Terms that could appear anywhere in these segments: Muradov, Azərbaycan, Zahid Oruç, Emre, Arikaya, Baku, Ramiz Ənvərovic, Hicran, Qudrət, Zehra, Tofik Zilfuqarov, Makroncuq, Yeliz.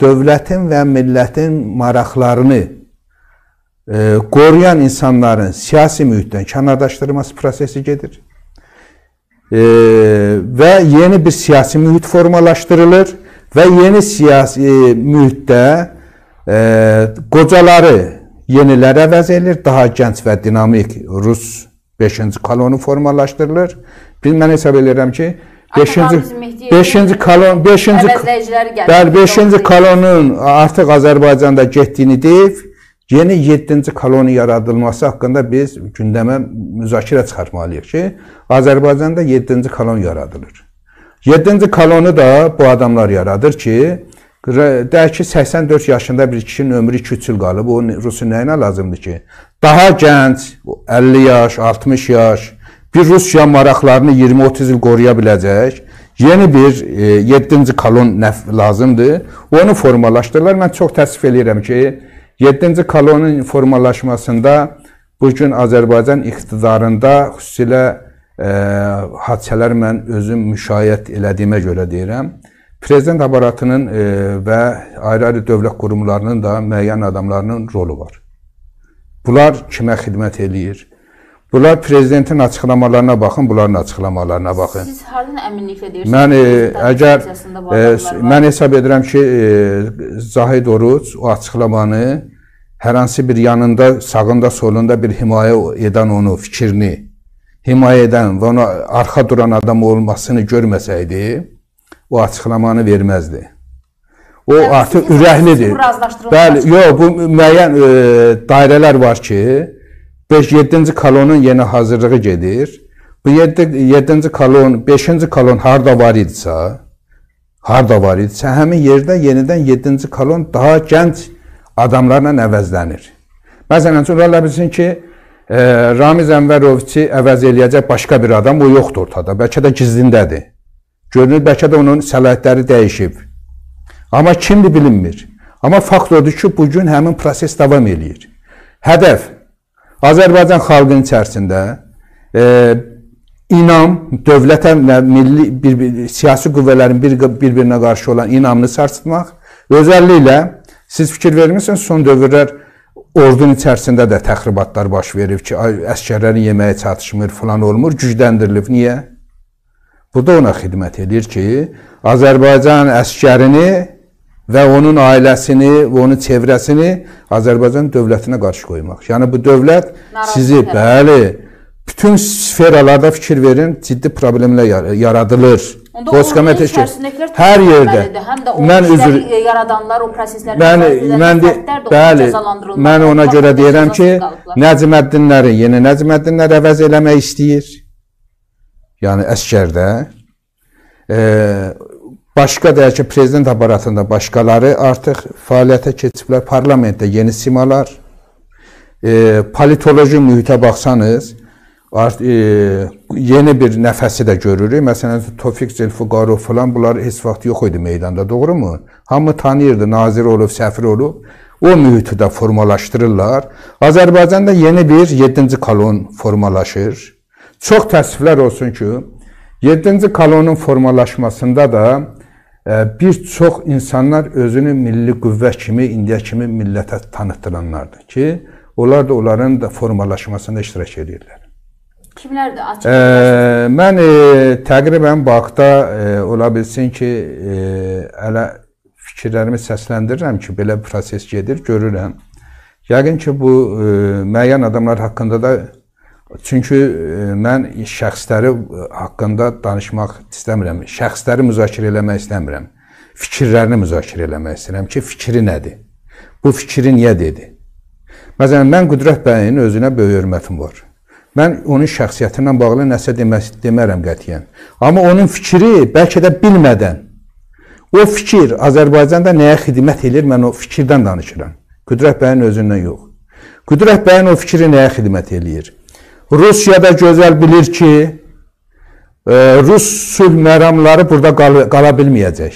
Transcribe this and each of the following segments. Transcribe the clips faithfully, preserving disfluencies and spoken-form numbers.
dövlətin və millətin maraqlarını qoruyan insanların siyasi mühitdən kənardaşdırılması prosesi gedir. Və yeni bir siyasi mühit formalaşdırılır və yeni siyasi mühitdə qocaları yenilərə əvəz edilir, daha gənc və dinamik Rus beşinci kolonu formalaşdırılır. Mən hesab edirəm ki, beşinci kolonun artıq Azərbaycanda getdiyini deyib, yeni yeddinci kolonu yaradılması haqqında biz gündəmə müzakirə çıxartmalıyıq ki, Azərbaycanda yeddinci kolon yaradılır. yeddinci kolonu da bu adamlar yaradır ki, deyək ki, səksən dörd yaşında bir kişinin ömrü iki üç il qalıb, o Rusun nəyinə lazımdır ki? Daha gənc, əlli yaş, altmış yaş, bir Rusya maraqlarını iyirmi otuz il qoruya biləcək, yeni bir yeddinci kolon lazımdır, onu formalaşdırırlar. Mən çox təəssüf edirəm ki, yeddinci kolonun formalaşmasında bugün Azərbaycan iqtidarında xüsusilə hadisələr mən özüm müşahidə elədiyimə görə deyirəm. Prezident aparatının və ayrı-ayrı dövlət qurumlarının da müəyyən adamlarının rolu var. Bunlar kimə xidmət eləyir? Bunlar prezidentin açıqlamalarına baxın, bunların açıqlamalarına baxın. Siz hardan əminliklə deyirsiniz? Mən, əgər, mən hesab edirəm ki, Zahid Oruç o açıqlamanı hər hansı bir yanında, sağında, solunda bir himayə edən onu, fikrini, himayə edən və ona arxa duran adam olmasını görməsəydi, o açıqlamanı verməzdi. O artıq ürəklidir. Bəli, yox, bu müəyyən dairələr var ki, yeddinci kolonun yeni hazırlığı gedir. Bu yeddinci kolon, beşinci kolon harda var idisə, harda var idisə, həmin yerdə yenidən yeddinci kolon daha gənc adamlarla əvəzlənir. Məsələn, onlar bilsin ki, Ramiz Ənvərovici əvəz eləyəcək başqa bir adam, o yoxdur ortada, bəlkə də gizlindədir. Görünür, bəlkə də onun səlahiyyətləri dəyişib. Amma kimdir bilinmir. Amma fakt odur ki, bugün həmin proses davam edir. Hədəf, Azərbaycan xalqının içərisində e, inam, dövlətə, milli, bir, bir, siyasi qüvvələrin bir, bir-birinə qarşı olan inamını sarsıtmaq. Özəlliklə, siz fikir vermirsiniz, son dövrlər ordunun içərisində də təxribatlar baş verib ki, əskərlərin yeməyə çatışmır, falan olmur, gücləndirilib. Niyə? Bu da ona xidmət edir ki, Azərbaycan əskərini və onun ailəsini və onun çevrəsini Azərbaycan dövlətinə qarşı qoymaq. Yəni, bu dövlət sizi, bəli, bütün sferalarda fikir verin, ciddi problemlə yaradılır. Onda onun içərisindəkiler təsir etməlidir, həm də o işləri yaradanlar, o prosesləri cəzalandırılmalıdır. Mən ona görə deyirəm ki, Nəcməddinləri, yeni Nəcməddinləri əvəz eləmək istəyir, yəni əskərdə. Başqa deyək ki, prezident aparatında başqaları artıq fəaliyyətə keçiblər, parlamentdə yeni simalar, e, politoloji mühitə baxsanız, art, e, yeni bir nəfəsi də görürük. Məsələn, Tofik Zilfuqarov falan, bunlar heç vaxt yox idi meydanda, doğru mu? Hamı tanıyırdı, nazir olub, səfir olub. O mühiti də formalaşdırırlar. Azərbaycanda yeni bir yeddinci kolon formalaşır. Çox təəssüflər olsun ki, yeddinci kolonun formalaşmasında da bir çox insanlar özünü milli qüvvə kimi, indiyə kimi millətə tanıtılanlardır ki, onlar da onların da formalaşmasında iştirak edirlər. Kimlərdir? Açıq edilmişdir? Mən təqribən Bakıda ola bilsin ki, hələ fikirlərimi səsləndirirəm ki, belə bir proses gedir, görürəm. Yəqin ki, bu müəyyən adamlar haqqında da, çünki mən şəxsləri haqqında danışmaq istəmirəm, şəxsləri müzakirə eləmək istəmirəm, fikirlərini müzakirə eləmək istəyirəm ki, fikri nədir? Bu fikri niyə dedi? Məsələn, mən Qudrət bəyin özünə böyük hörmətim var. Mən onun şəxsiyyətinlə bağlı nəsə demərəm qətiyyən. Amma onun fikri bəlkə də bilmədən, o fikir Azərbaycanda nəyə xidmət edir, mən o fikirdən danışıram. Qudrət bəyin özündən yox. Qudrət bəyin o fikri nəyə xidmət edir? Rusiyada gözəl bilir ki, Rus sülh məramları burada qala bilməyəcək.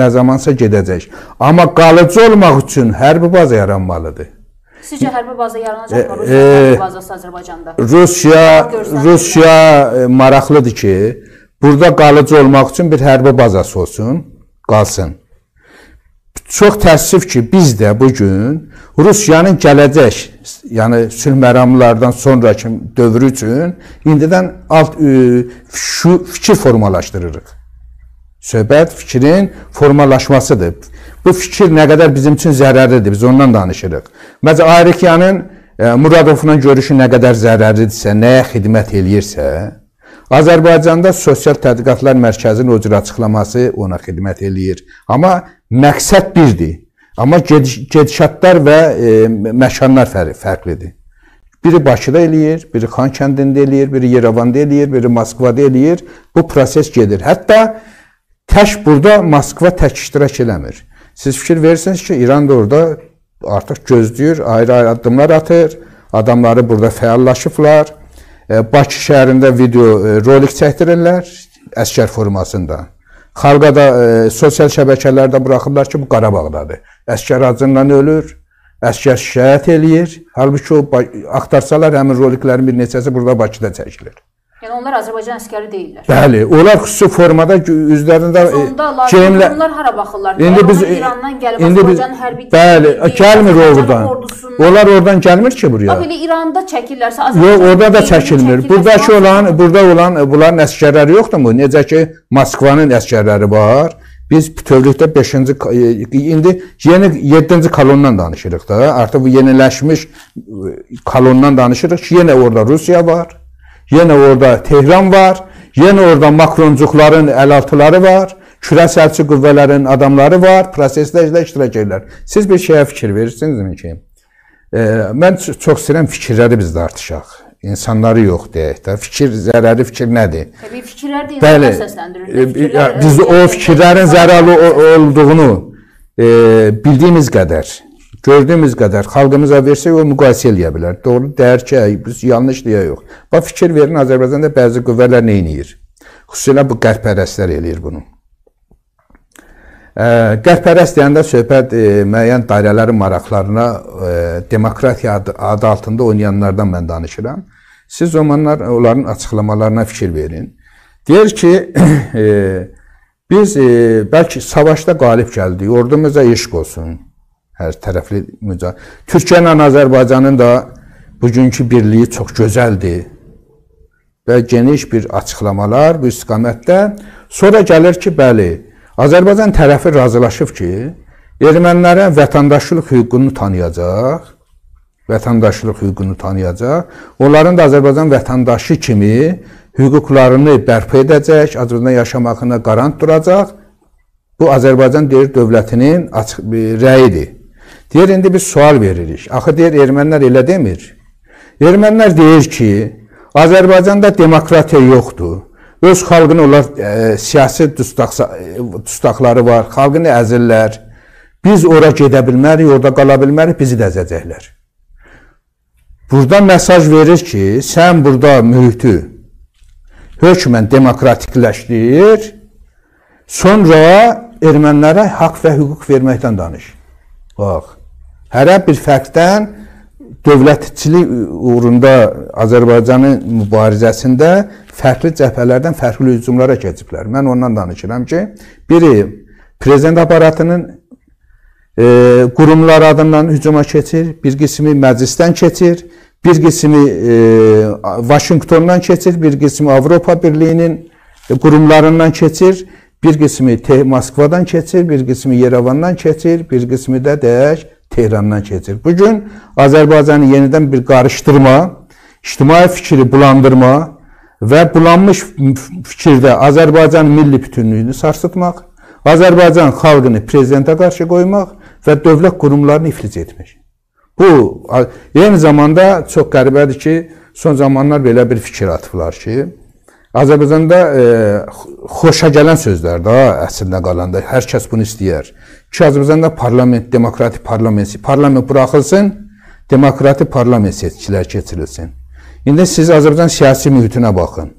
Nə zamansa gedəcək. Amma qalıcı olmaq üçün hərbi baza yaranmalıdır. Sizcə hərbi baza yaranacaq mı? Rusiya hərbi bazası Azərbaycanda. Rusiya maraqlıdır ki, burada qalıcı olmaq üçün bir hərbi bazası olsun, qalsın. Çox təəssüf ki, biz də bugün Rusiyanın gələcək, yəni sülh məramlardan sonraki dövrü üçün indidən alt şu fikir formalaşdırırıq. Söhbət fikrin formalaşmasıdır. Bu fikir nə qədər bizim üçün zərərlidir, biz ondan danışırıq. Məsələn, Arikayanın Muradovla görüşü nə qədər zərərlidirsə, nəyə xidmət eləyirsə, Azərbaycanda Sosial Tədqiqatlar Mərkəzinin o cür açıqlaması ona xidmət eləyir. Amma məqsəd birdir. Amma gedişatlar və e, məkanlar fərqlidir. Biri Bakıda eləyir, biri Xan kəndində eləyir, biri Yerevanda eləyir, biri Moskvada eləyir. Bu proses gedir. Hətta tək burada Moskva tək iştirak eləmir. Siz fikir verirsiniz ki, İran da orada artıq gözləyir, ayrı-ayrı addımlar atır, adamları burada fəallaşıblar. Bakı şəhərində video rolik çəkdirirlər əsgər formasında. Xalqa da sosial şəbəkələrdə buraxırlar ki, bu Qarabağdadır. Əsgər acından ölür, əsgər şikayət eləyir. Halbuki o axtarsalar həmin roliklərin bir neçəsi burada Bakıda çəkilir. Yəni onlar Azərbaycan əsgəri deyirlər. Bəli, onlar xüsusi formada üzlərində geyimlə... Onlar hara baxırlar? İndi biz İrandan gəlib, Azərbaycanın hərbi... Bəli, gəlmir oradan. Onlar oradan gəlmir ki buraya. Belə İranda çəkirlərsə Azərbaycan... Yox, orada da çəkilmir. Buradakı olan, burada olan, bunların əsgərləri yoxdur mu? Necə ki, Moskvanın əsgərləri var. Biz bütövlükdə beşinci... İndi yeni yeddinci kolondan danışırıq da. Artıq bu yeniləşmiş kolondan danışırıq ki, yenə orada Rusiya var. Yenə orada Tehran var, yenə orada Makroncuqların əlaltıları var, kürəsəlçi qüvvələrin adamları var, prosesdə iştirak edirlər. Siz bir şeyə fikir verirsinizmi ki, e, mən çox istəyirəm fikirləri biz də artışaq, insanları yox deyək də, fikir, zərəri fikir nədir? Təbii, fikirlər deyil, bəli, səsləndirir. Biz o fikirlərin zərərli olduğunu e, bildiyimiz qədər, gördüyümüz qədər xalqımıza versək, o müqayisə eləyə bilər. Doğru deyər ki, biz yanlış deyə yox. Bax, fikir verin, Azərbaycanda bəzi qüvvələr nə eləyir? Xüsusilə bu qərb-pərəstlər eləyir bunu. Qərb-pərəst deyəndə söhbət e, müəyyən dairələrin maraqlarına e, demokratiya adı, adı altında oynayanlardan mən danışıram. Siz zamanlar onların açıqlamalarına fikir verin. Deyir ki, e, biz e, bəlkə savaşda qalib gəldik, ordumuza eşq olsun. Hər tərəfli mücadilə. Türkiyə ilə Azərbaycanın da bugünkü birliyi çox gözəldir və geniş bir açıqlamalar bu istiqamətdə. Sonra gəlir ki, bəli, Azərbaycan tərəfi razılaşıb ki, ermənilərə vətəndaşlıq hüququnu tanıyacaq, vətəndaşlıq hüququnu tanıyacaq, onların da Azərbaycan vətəndaşı kimi hüquqlarını bərpa edəcək, Azərbaycanda yaşamağına qarant duracaq. Bu, Azərbaycan deyir, dövlətinin açıq bir rəyidir. Deyir, indi biz sual veririk. Axı, deyir, ermənilər elə demir. Ermənilər deyir ki, Azərbaycanda demokratiya yoxdur. Öz xalqını, onlar e, siyasi dustaqları var, xalqını əzirlər. Biz ora gedə bilmərik, orada qala bilmərik, bizi də əzəcəklər. Burada mesaj verir ki, sən burada mühiti hökmən demokratikləşdir, sonra ermənilərə haqq və hüquq verməkdən danış. Bax, hərə bir fərqdən dövlətçilik uğrunda Azərbaycanın mübarizəsində fərqli cəhələrdən fərqli hücumlara keçiblər. Mən ondan danışıram ki, biri prezident aparatının e, qurumlar adından hücuma keçir, bir qismi məclisdən keçir, bir qismi e, Vaşinqtondan keçir, bir qismi Avropa Birliyinin e, qurumlarından keçir. Bir qismi Moskvadan keçir, bir qismi Yerevandan keçir, bir qismi də deyək Tehrandan keçir. Bugün Azərbaycanı yenidən bir qarışdırma, ictimai fikri bulandırma və bulanmış fikirdə Azərbaycan milli bütünlüyünü sarsıtmaq, Azərbaycan xalqını prezidentə qarşı qoymaq və dövlət qurumlarını iflic etmək. Bu, eyni zamanda çox qəribədir ki, son zamanlar belə bir fikir atıblar ki, Azərbaycanda e, xoşa gələn sözlər də əslində qalanda, hər kəs bunu istəyər ki, Azərbaycanda parlament, demokratik parlament, parlament buraxılsın, demokratik parlament seçkilər keçirilsin. İndi siz Azərbaycan siyasi mühitinə baxın.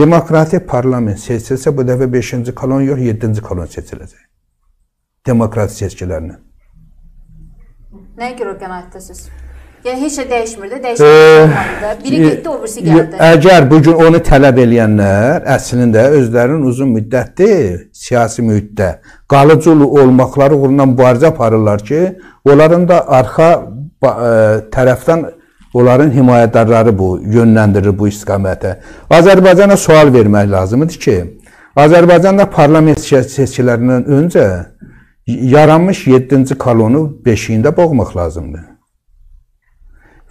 Demokratik parlament seçilsə, bu dəfə beşinci kolon yox, yeddinci kolon seçiləcək. Demokratik seçkilərlə. Nəyə görə qənaətdəsiz? Yəni heç nə dəyişmir də, dəyişmir. Biri getdi, o birisi gəldi. Əgər bugün onu tələb eləyənlər əslində özlərinin uzun müddətli siyasi mühitdə qalıcı olmaqları uğruna mübarizə aparırlar ki, onların da arxa tərəfdən onların himayədarları bu yönləndirir bu istiqamətə. Azərbaycana sual vermək lazımdır ki, Azərbaycanda parlament seçkilərindən öncə yaranmış yeddinci kolonu beşiyində boğmaq lazımdır.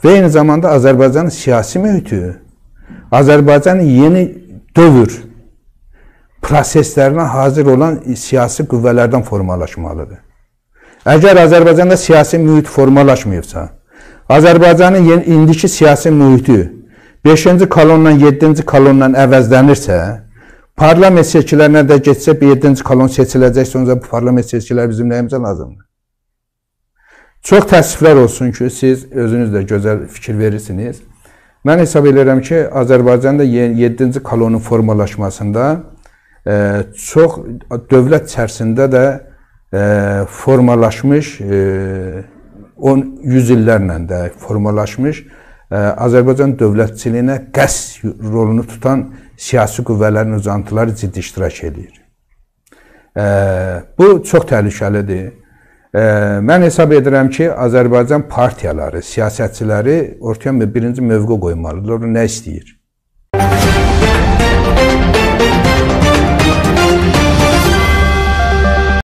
Və eyni zamanda Azərbaycanın siyasi mühiti, Azərbaycanın yeni dövr proseslərinə hazır olan siyasi qüvvələrdən formalaşmalıdır. Əgər Azərbaycanda siyasi mühit formalaşmayıbsa, Azərbaycanın yeni, indiki siyasi mühiti beşinci kolondan yeddinci kolondan əvəzlənirsə, parlament seçkilərinə də geçsə yeddinci kolon seçiləcəksə, sonra bu parlament seçkiləri bizim nəyimizə lazımdır? Çox təəssüflər olsun ki, siz özünüz də gözəl fikir verirsiniz. Mən hesab edirəm ki, Azərbaycanda yeddinci kolonun formalaşmasında çox dövlət çərçivəsində də formalaşmış, yüz illərlə də formalaşmış Azərbaycan dövlətçiliyinə qəsd rolunu tutan siyasi qüvvələrin uzantıları ciddi iştirak edir. Bu çox təhlükəlidir. Mən hesab edirəm ki, Azərbaycan partiyaları, siyasətçiləri ortaya birinci mövqe qoymalıdır, onu nə istəyir?